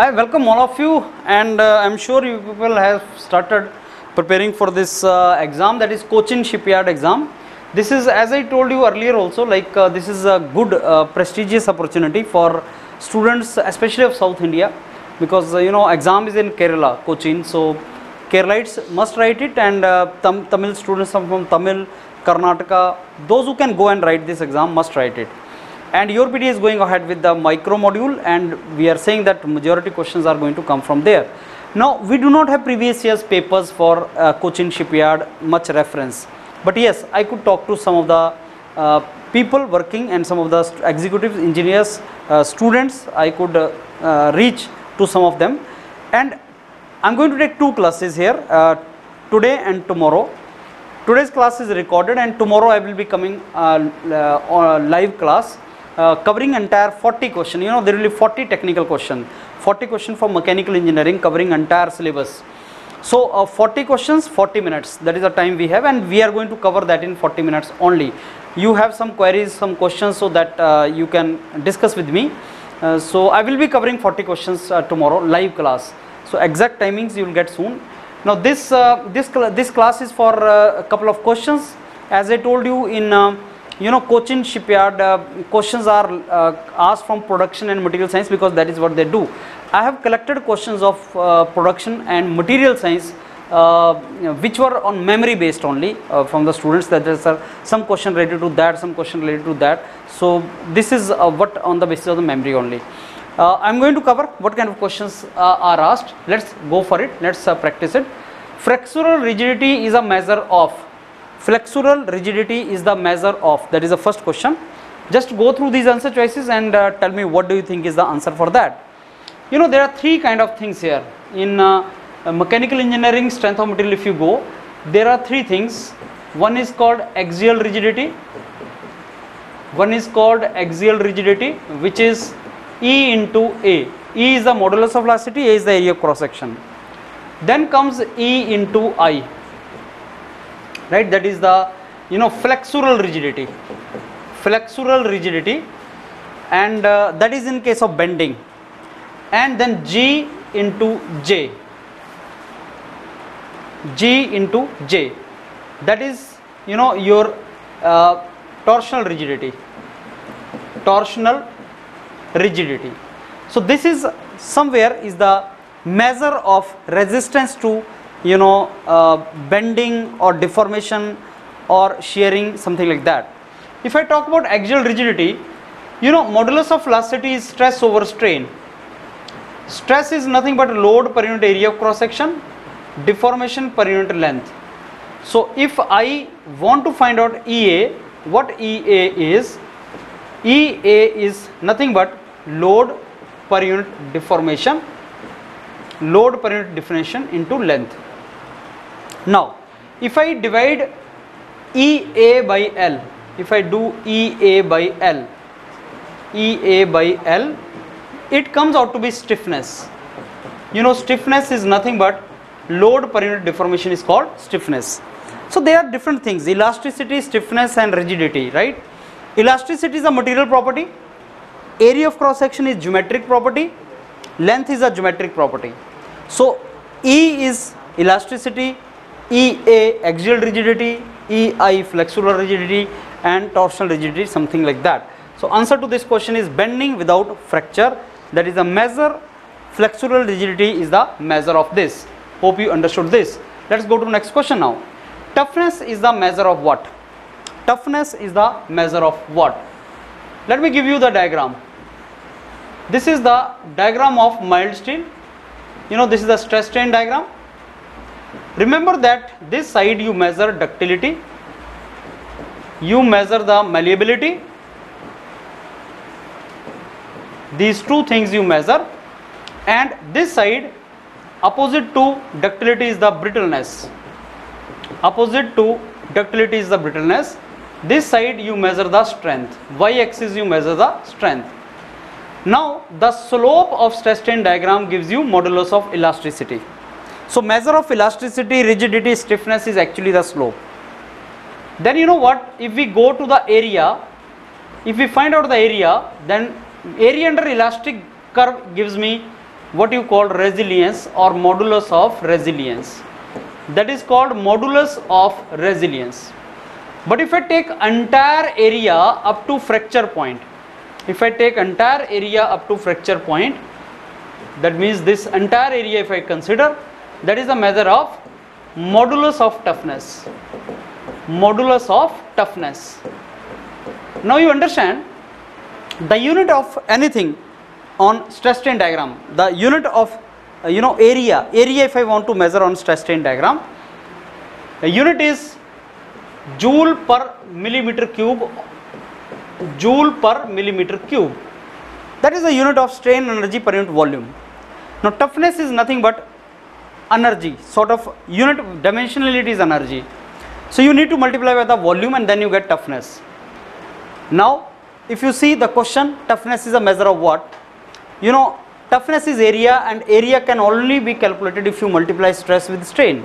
Hi, welcome all of you, and I'm sure you people have started preparing for this exam, that is Cochin Shipyard exam. This is, as I told you earlier also, like this is a good prestigious opportunity for students, especially of South India, because you know, exam is in Kerala, Cochin, so Keralites must write it, and Tamil students from Tamil, Karnataka, those who can go and write this exam must write it. And your PD is going ahead with the micro module, and we are saying that majority questions are going to come from there. Now, we do not have previous year's papers for Cochin Shipyard much reference, but yes, I could talk to some of the people working and some of the executives, engineers, students. I could reach to some of them, and I am going to take two classes here, today and tomorrow. Today's class is recorded, and tomorrow I will be coming on live class. Covering entire 40 question, you know, there will be 40 technical question, 40 question for mechanical engineering, covering entire syllabus. So 40 questions, 40 minutes, that is the time we have, and we are going to cover that in 40 minutes only. You have some queries, some questions, so that you can discuss with me. So I will be covering 40 questions tomorrow, live class. So exact timings you will get soon. Now this, this class is for a couple of questions. As I told you, in you know, Cochin Shipyard questions are asked from production and material science, because that is what they do. I have collected questions of production and material science which were on memory based only from the students, that there are some question related to that, some question related to that. So this is what on the basis of the memory only. I am going to cover what kind of questions are asked. Let's go for it, let's practice it. Flexural rigidity is a measure of. Flexural rigidity is the measure of, that is the first question. Just go through these answer choices and tell me what do you think is the answer for that. You know, there are three kind of things here. In mechanical engineering strength of material, if you go, there are three things. One is called axial rigidity, which is E into A. E is the modulus of elasticity, A is the area of cross section. Then comes E into I. Right, that is the, you know, flexural rigidity, and that is in case of bending. And then G into J, that is, you know, your torsional rigidity, So this is somewhere is the measure of resistance to, you know, bending or deformation or shearing, something like that. If I talk about axial rigidity, you know, modulus of elasticity is stress over strain. Stress is nothing but load per unit area of cross section, deformation per unit length. So if I want to find out EA, what EA is nothing but load per unit deformation, load per unit definition into length. Now, if I divide EA by L, if I do EA by L, it comes out to be stiffness. You know, stiffness is nothing but load per unit deformation is called stiffness. So there are different things: elasticity, stiffness and rigidity, right? Elasticity is a material property, area of cross section is geometric property, length is a geometric property. So E is elasticity, EA axial rigidity, EI flexural rigidity and torsional rigidity, something like that. So answer to this question is bending without fracture, that is the measure. Flexural rigidity is the measure of this. Hope you understood this. Let's go to the next question now. Toughness is the measure of what? Let me give you the diagram. This is the diagram of mild steel. You know, this is the stress strain diagram. Remember that this side you measure ductility, you measure the malleability, these two things you measure, and this side opposite to ductility is the brittleness. This side you measure the strength, y-axis you measure the strength. Now the slope of stress strain diagram gives you modulus of elasticity. So measure of elasticity, rigidity, stiffness is actually the slope. Then you know what, if we go to the area, if we find out the area, then area under elastic curve gives me what you call resilience or modulus of resilience. That is called modulus of resilience. But if I take entire area up to fracture point, if I take entire area up to fracture point, that means this entire area if I consider, that is a measure of modulus of toughness. Modulus of toughness. Now you understand, the unit of anything on stress strain diagram, the unit of area if I want to measure on stress strain diagram, the unit is joule per millimeter cube, joule per millimeter cube. That is the unit of strain energy per unit volume. Now toughness is nothing but energy, sort of unit dimensionally it is energy. So you need to multiply by the volume and then you get toughness. Now if you see the question, toughness is a measure of what? You know, toughness is area, and area can only be calculated if you multiply stress with strain.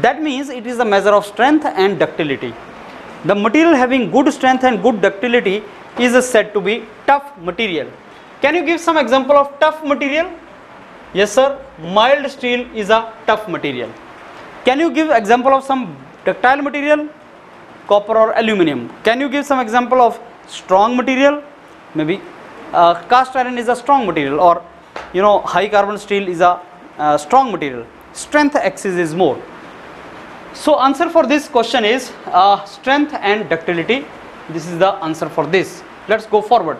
That means it is a measure of strength and ductility. The material having good strength and good ductility is said to be tough material. Can you give some example of tough material? Yes sir, mild steel is a tough material. Can you give example of some ductile material? Copper or aluminum. Can you give some example of strong material? Maybe cast iron is a strong material, or you know, high carbon steel is a strong material. Strength axis is more. So answer for this question is strength and ductility. This is the answer for this. Let's go forward.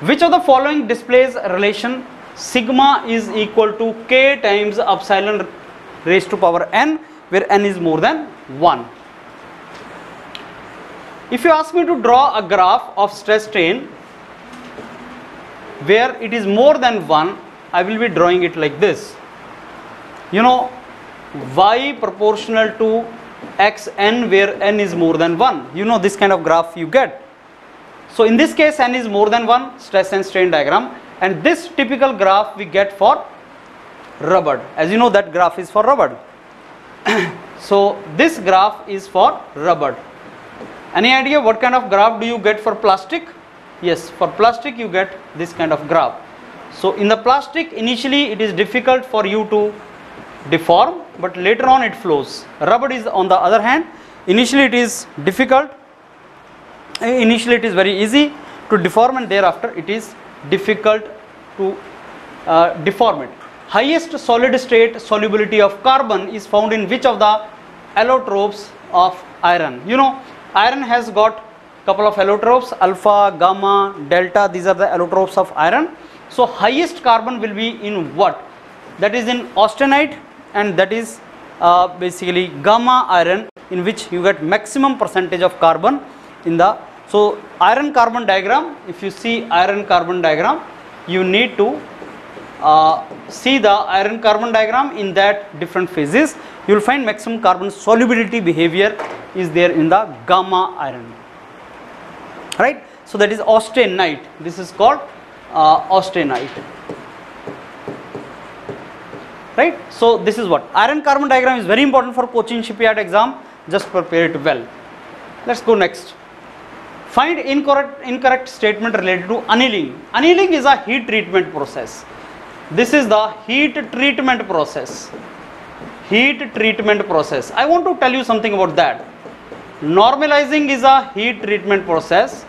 Which of the following displays relation sigma is equal to k times epsilon raised to power n, where n is more than 1? If you ask me to draw a graph of stress strain where it is more than 1, I will be drawing it like this. You know, y proportional to xn, where n is more than 1. You know, this kind of graph you get. So in this case n is more than 1, stress and strain diagram, and this typical graph we get for rubber. As you know, that graph is for rubber. So this graph is for rubber. Any idea what kind of graph do you get for plastic? Yes, for plastic you get this kind of graph. So in the plastic, initially it is difficult for you to deform, but later on it flows. Rubber is on the other hand, initially it is difficult, initially it is very easy to deform, and thereafter it is difficult to deform it. Highest solid state solubility of carbon is found in which of the allotropes of iron? You know, iron has got couple of allotropes, alpha, gamma, delta, these are the allotropes of iron. So highest carbon will be in what? That is in austenite, and that is basically gamma iron, in which you get maximum percentage of carbon in the. So iron carbon diagram, if you see iron carbon diagram, you need to see the iron carbon diagram. In that different phases, you will find maximum carbon solubility behavior is there in the gamma iron, right? So that is austenite. This is called austenite. Right, so this is what iron carbon diagram is very important for Cochin Shipyard exam. Just prepare it well. Let's go next. Find incorrect statement related to annealing. Annealing is a heat treatment process. This is the heat treatment process. Heat treatment process. I want to tell you something about that. Normalizing is a heat treatment process.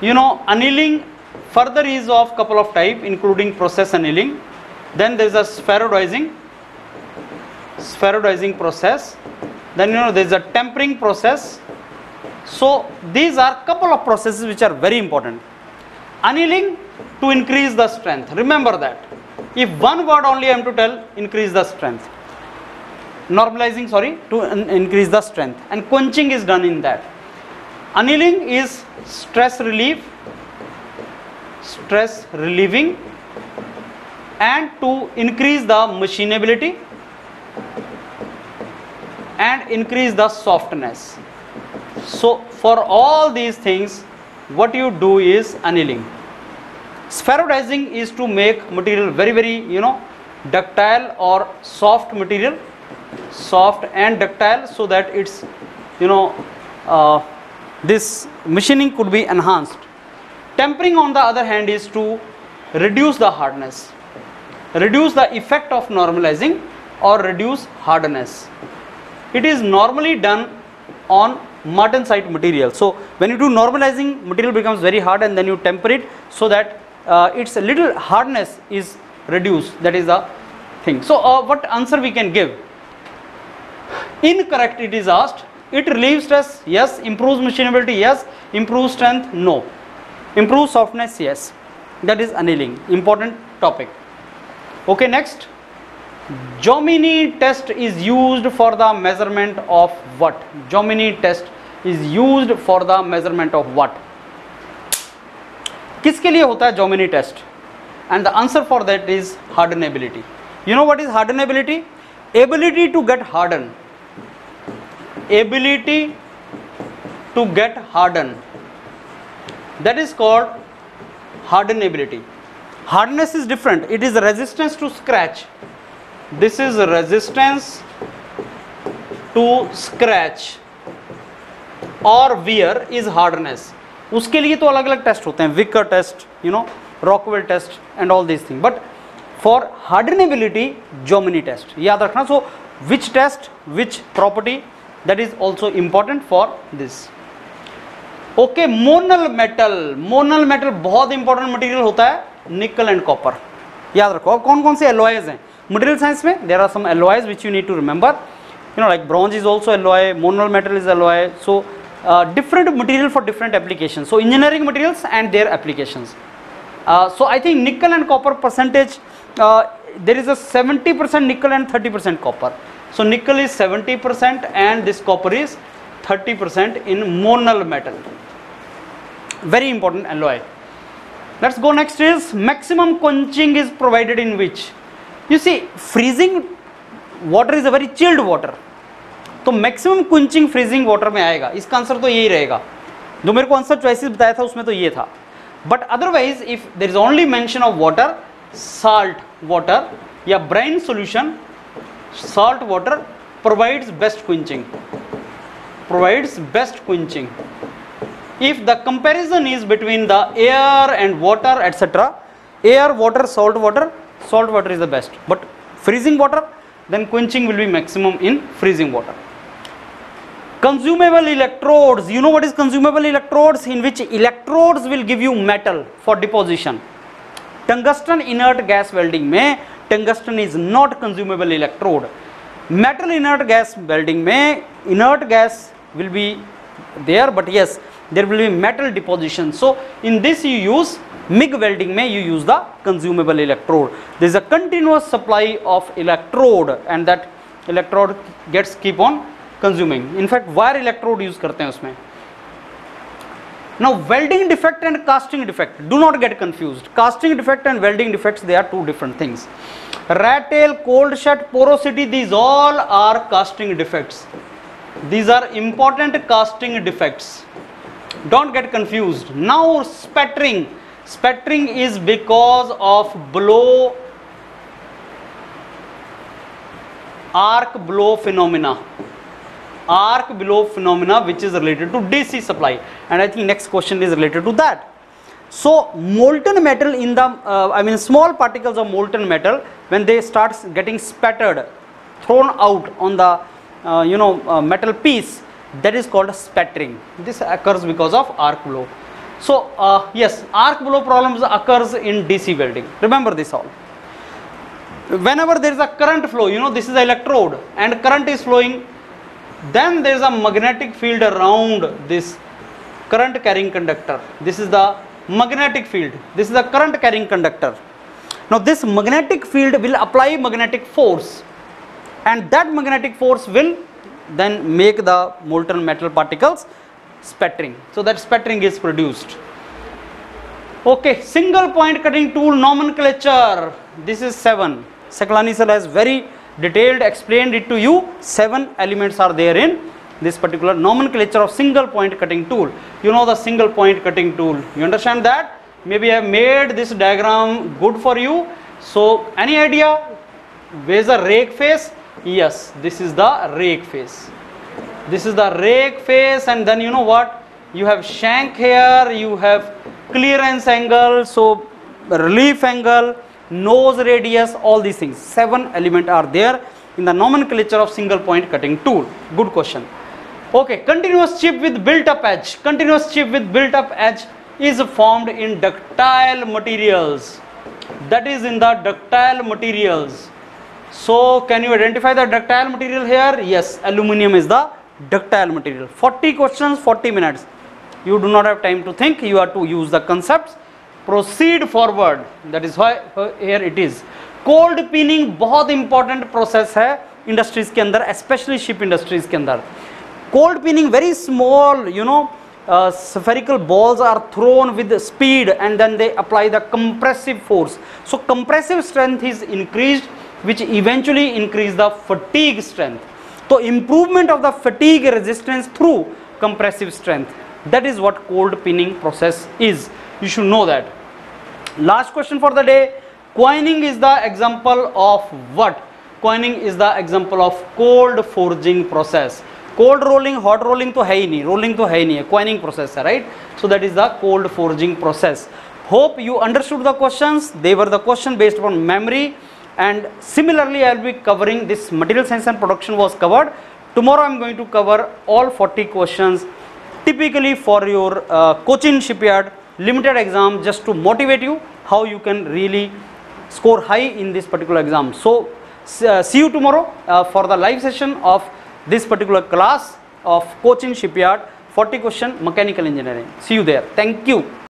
You know, annealing further is of couple of type, including process annealing. Then there is a spheroidizing process. Then you know there is a tempering process. So these are couple of processes which are very important. Annealing to increase the strength. Remember that. If one word only I am to tell, increase the strength. Normalizing, sorry, to increase the strength, and quenching is done in that. Annealing is stress relief, stress relieving, and to increase the machinability and increase the softness. So for all these things, what you do is annealing. Spheroidizing is to make material very, very ductile or soft material, soft and ductile, so that it's this machining could be enhanced. Tempering on the other hand is to reduce the hardness. reduce the effect of normalizing or reduce hardness. It is normally done on marten site material. So when you do normalizing, material becomes very hard and then you temper it so that its little hardness is reduced. That is the thing. So what answer we can give? Incorrect, it is asked. It relieves stress, yes. Improves machinability, yes. Improves strength, no. Improves softness, yes. That is annealing, important topic. Okay, next. Jominy test is used for the measurement of what? Jominy test is used for the measurement of what? किसके लिए होता है Jominy test? And the answer for that is hardenability. You know what is hardenability? Ability to get hardened. Ability to get hardened. That is called hardenability. Hardness is different. It is resistance to scratch. This is resistance to scratch or wear is hardness. उसके लिए तो अलग अलग test होते हैं, Wicker test, you know, Rockwell test and all these things. But for hardenability, Jominy test. याद रखना. So which test, which property, that is also important for this. Okay, Monel metal. Monel metal बहुत important material होता है, nickel and copper. याद रखो. अब कौन कौन से alloys हैं? Material science में there are some alloys which you need to remember, you know, like bronze is also alloy, monel metal is alloy. So different material for different applications. So engineering materials and their applications. So I think nickel and copper percentage, there is a 70% nickel and 30% copper. So nickel is 70% and this copper is 30% in monel metal. Very important alloy. Let's go next is maximum quenching is provided in which? You see, freezing water is a very chilled water. तो maximum quenching freezing water में आएगा. इसका answer तो यही रहेगा. जो मेरे को answer choices बताया था उसमें तो ये था. But otherwise, if there is only mention of water, salt water या brine solution, salt water provides best quenching. Provides best quenching. If the comparison is between the air and water, etc., air, water, salt water is the best, but freezing water, then quenching will be maximum in freezing water. Consumable electrodes, you know what is consumable electrodes? In which electrodes will give you metal for deposition. Tungsten inert gas welding mein, tungsten is not consumable electrode. Metal inert gas welding mein, inert gas will be there, but yes, there will be metal deposition. So in this you use MIG welding में you use the consumable electrode. There is a continuous supply of electrode and that electrode gets keep on consuming. In fact wire electrode use करते हैं उसमें. Now welding defect and casting defect, do not get confused. Casting defect and welding defects, they are two different things. Rat tail, cold shut, porosity, these all are casting defects. These are important casting defects. Don't get confused. Now spattering. Spattering is because of blow, arc blow phenomena. Arc blow phenomena which is related to DC supply, and I think next question is related to that. So molten metal in the, I mean small particles of molten metal when they start getting spattered, thrown out on the you know metal piece, that is called spattering. This occurs because of arc blow. So yes, arc blow problems occurs in DC welding. Remember this all. Whenever there is a current flow, you know this is the electrode and current is flowing, then there is a magnetic field around this current carrying conductor. This is the magnetic field. This is the current carrying conductor. Now this magnetic field will apply magnetic force, and that magnetic force will then make the molten metal particles spattering. So that spattering is produced. Okay, single point cutting tool nomenclature. This is 7. Saklani sir has very detailed explained it to you. 7 elements are there in this particular nomenclature of single point cutting tool. You know the single point cutting tool. You understand that? Maybe I have made this diagram good for you. So any idea? Where is the rake face? Yes, this is the rake face. This is the rake face, and then you know what, you have shank here, you have clearance angle, so relief angle, nose radius, all these things. 7 elements are there in the nomenclature of single point cutting tool. Good question. Okay, continuous chip with built up edge. Continuous chip with built up edge is formed in ductile materials. That is in the ductile materials. So, can you identify the ductile material here? Yes, aluminium is the ductile material. 40 questions, 40 minutes. You do not have time to think, you are to use the concepts. Proceed forward. That is why here it is. Cold pinning बहुत important process है industries के अंदर, especially ship industries के अंदर. Cold pinning, very small, you know, spherical balls are thrown with speed and then they apply the compressive force. So compressive strength is increased, which eventually increase the fatigue strength. So improvement of the fatigue resistance through compressive strength. That is what cold pinning process is. You should know that. Last question for the day. Coining is the example of what? Coining is the example of cold forging process. Cold rolling, hot rolling to hai nahi, rolling to hai nahi, coining process hai, right? So that is the cold forging process. Hope you understood the questions. They were the question based upon memory, and similarly I will be covering this material science and production was covered. Tomorrow I am going to cover all 40 questions typically for your Cochin Shipyard Limited exam, just to motivate you how you can really score high in this particular exam. So see you tomorrow for the live session of this particular class of Cochin Shipyard, 40 question mechanical engineering. See you there. Thank you.